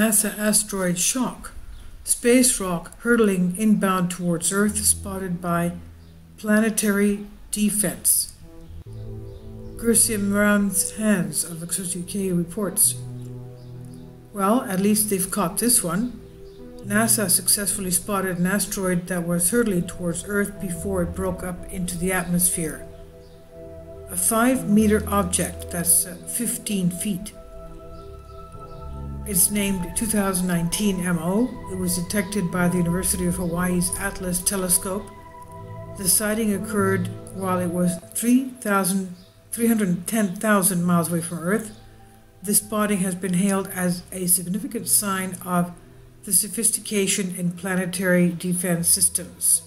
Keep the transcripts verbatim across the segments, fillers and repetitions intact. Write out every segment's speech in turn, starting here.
NASA asteroid shock, space rock hurtling inbound towards Earth spotted by planetary defense. Gersim Rans-Hans of X F U K reports, well, at least they've caught this one. NASA successfully spotted an asteroid that was hurtling towards Earth before it broke up into the atmosphere. A five meter object, that's fifteen feet. It's named two thousand nineteen M O. It was detected by the University of Hawaii's ATLAS telescope. The sighting occurred while it was three hundred ten thousand miles away from Earth. This spotting has been hailed as a significant sign of the sophistication in planetary defense systems.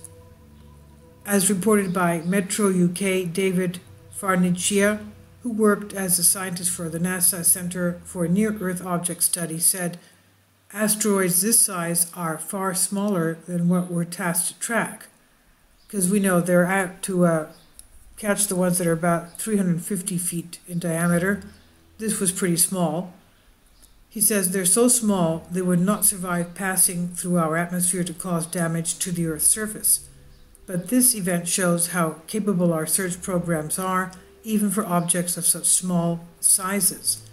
As reported by Metro U K, David Farnicia, who worked as a scientist for the NASA Center for Near-Earth Object Study, said, asteroids this size are far smaller than what we're tasked to track, because we know they're out to uh, catch the ones that are about three hundred fifty feet in diameter. This was pretty small. He says they're so small they would not survive passing through our atmosphere to cause damage to the Earth's surface. But this event shows how capable our search programs are, even for objects of such small sizes.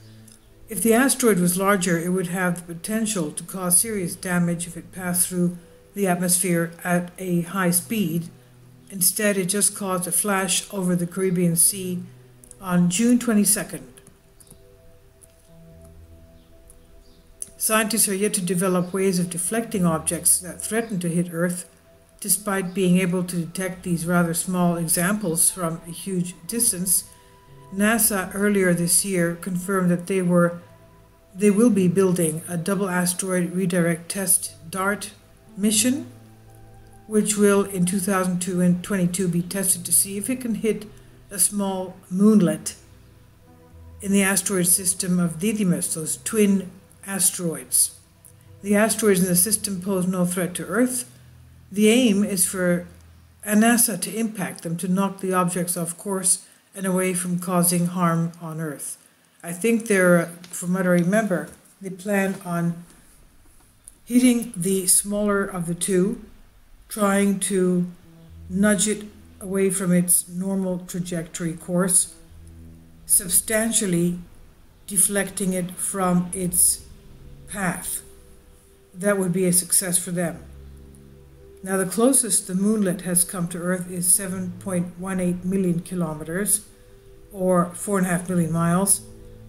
If the asteroid was larger, it would have the potential to cause serious damage if it passed through the atmosphere at a high speed. Instead, it just caused a flash over the Caribbean Sea on June twenty-second. Scientists are yet to develop ways of deflecting objects that threaten to hit Earth, despite being able to detect these rather small examples from a huge distance. NASA earlier this year confirmed that they were, they will be building a double asteroid redirect test DART mission, which will in two thousand twenty-two be tested to see if it can hit a small moonlet in the asteroid system of Didymos, those twin asteroids. The asteroids in the system pose no threat to Earth. The aim is for NASA to impact them, to knock the objects off course and away from causing harm on Earth. I think they're, from what I remember, they plan on hitting the smaller of the two, trying to nudge it away from its normal trajectory course, substantially deflecting it from its path. That would be a success for them. Now, the closest the moonlet has come to Earth is seven point one eight million kilometers, or four point five million miles.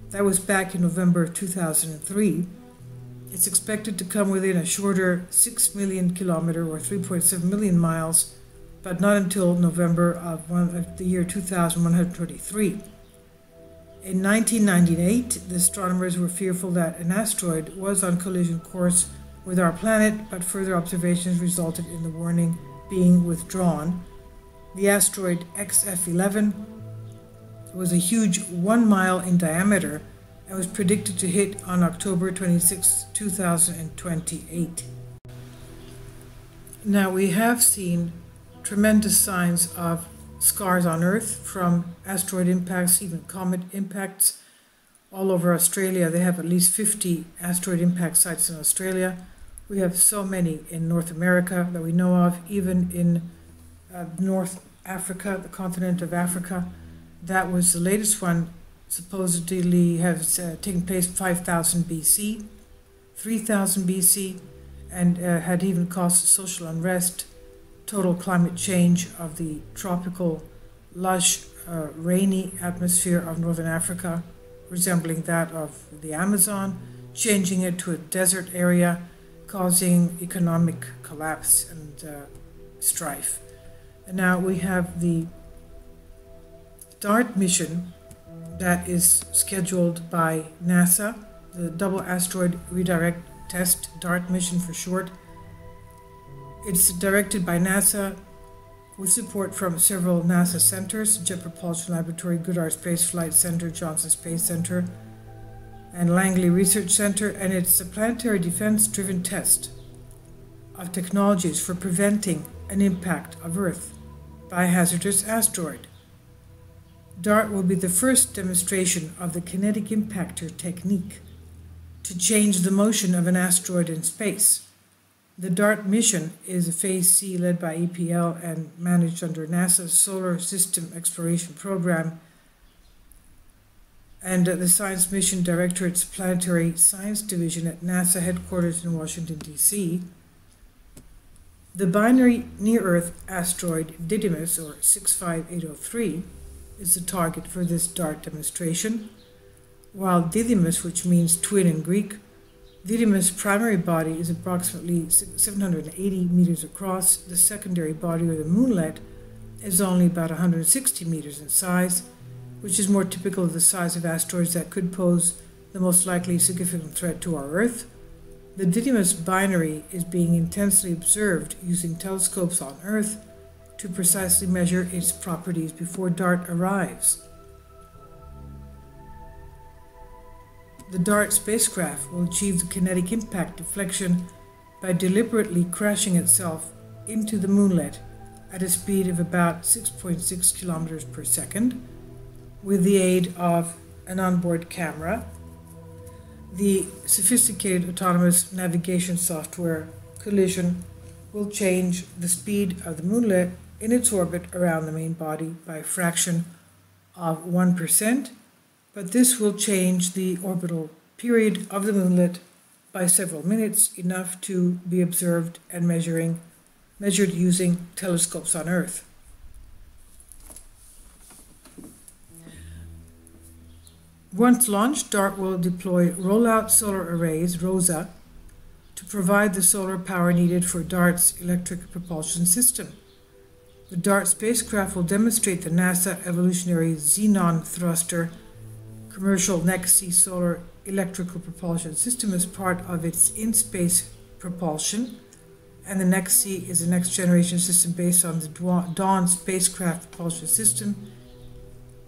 That was back in November of two thousand three. It's expected to come within a shorter six million kilometer, or three point seven million miles, but not until November of, one, of the year two thousand one hundred twenty-three. In nineteen ninety-eight, the astronomers were fearful that an asteroid was on collision course with our planet, but further observations resulted in the warning being withdrawn. The asteroid X F eleven was a huge one mile in diameter and was predicted to hit on October twenty-sixth, two thousand twenty-eight. Now, we have seen tremendous signs of scars on Earth from asteroid impacts, even comet impacts. All over Australia, they have at least fifty asteroid impact sites in Australia. We have so many in North America that we know of, even in uh, North Africa, the continent of Africa. That was the latest one, supposedly has uh, taken place five thousand B C, three thousand B C, and uh, had even caused social unrest, total climate change of the tropical, lush, uh, rainy atmosphere of northern Africa, resembling that of the Amazon, changing it to a desert area, causing economic collapse and uh, strife. And now we have the DART mission that is scheduled by NASA, the Double Asteroid Redirect Test, DART mission for short. It's directed by NASA with support from several NASA centers, Jet Propulsion Laboratory, Goddard Space Flight Center, Johnson Space Center, and Langley Research Center, and it's a planetary defense-driven test of technologies for preventing an impact of Earth by a hazardous asteroid. DART will be the first demonstration of the kinetic impactor technique, to change the motion of an asteroid in space. The DART mission is a Phase C led by E P L and managed under NASA's Solar System Exploration Program and the Science Mission Directorate's Planetary Science Division at NASA headquarters in Washington, D C The binary near-Earth asteroid Didymos, or six five eight oh three, is the target for this DART demonstration, while Didymos, which means twin in Greek, Didymos' primary body is approximately seven hundred eighty meters across. The secondary body, or the moonlet, is only about one hundred sixty meters in size, which is more typical of the size of asteroids that could pose the most likely significant threat to our Earth. The Didymos binary is being intensely observed using telescopes on Earth to precisely measure its properties before DART arrives. The DART spacecraft will achieve the kinetic impact deflection by deliberately crashing itself into the moonlet at a speed of about six point six kilometers per second with the aid of an onboard camera, the sophisticated autonomous navigation software Collision will change the speed of the moonlet in its orbit around the main body by a fraction of one percent, but this will change the orbital period of the moonlet by several minutes, enough to be observed and measuring, measured using telescopes on Earth. Once launched, DART will deploy rollout solar arrays, ROSA, to provide the solar power needed for DART's electric propulsion system. The DART spacecraft will demonstrate the NASA Evolutionary Xenon Thruster commercial NEXT-C solar electrical propulsion system as part of its in-space propulsion, and the NEXT-C is a next-generation system based on the Dawn spacecraft propulsion system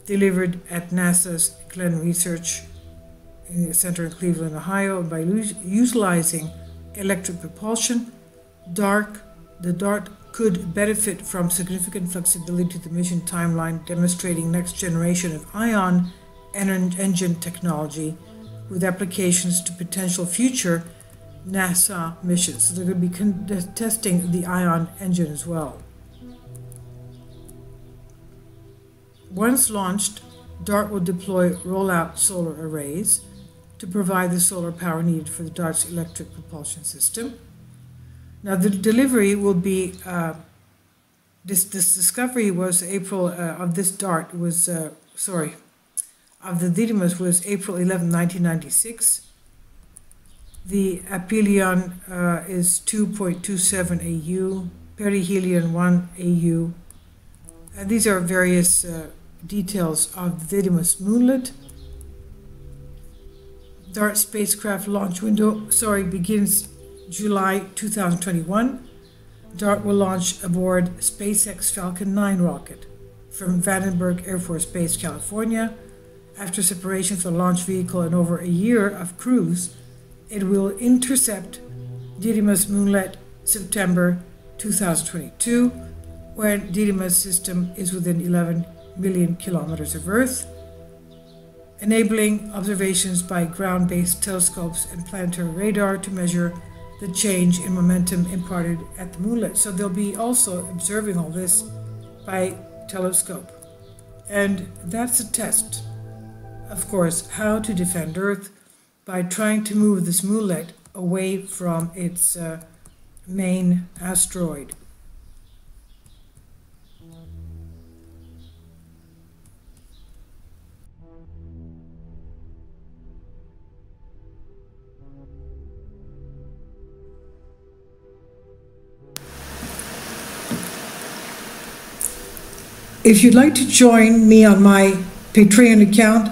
delivered at NASA's Glenn Research Center in Cleveland, Ohio. By utilizing electric propulsion, DART, the DART could benefit from significant flexibility to the mission timeline, demonstrating next generation of ion and engine technology with applications to potential future NASA missions. So they're going to be testing the ion engine as well. Once launched, DART will deploy rollout solar arrays to provide the solar power needed for the DART's electric propulsion system. Now, the delivery will be, uh, this, this discovery was April, uh, of this DART was, uh, sorry, of the Didymos was April eleventh, nineteen ninety-six. The aphelion uh, is two point two seven A U, perihelion one A U, and these are various uh, details of the Didymos moonlet. DART spacecraft launch window, sorry, begins July two thousand twenty-one. DART will launch aboard SpaceX Falcon nine rocket from Vandenberg Air Force Base, California. After separation from the launch vehicle and over a year of cruise, it will intercept Didymos moonlet September two thousand twenty-two, when Didymos system is within eleven million kilometers of Earth, enabling observations by ground-based telescopes and planetary radar to measure the change in momentum imparted at the moonlet. So they'll be also observing all this by telescope. And that's a test, of course, how to defend Earth by trying to move this moonlet away from its uh, main asteroid. If you'd like to join me on my Patreon account,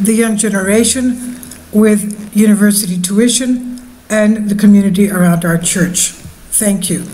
the young generation with university tuition and the community around our church. Thank you.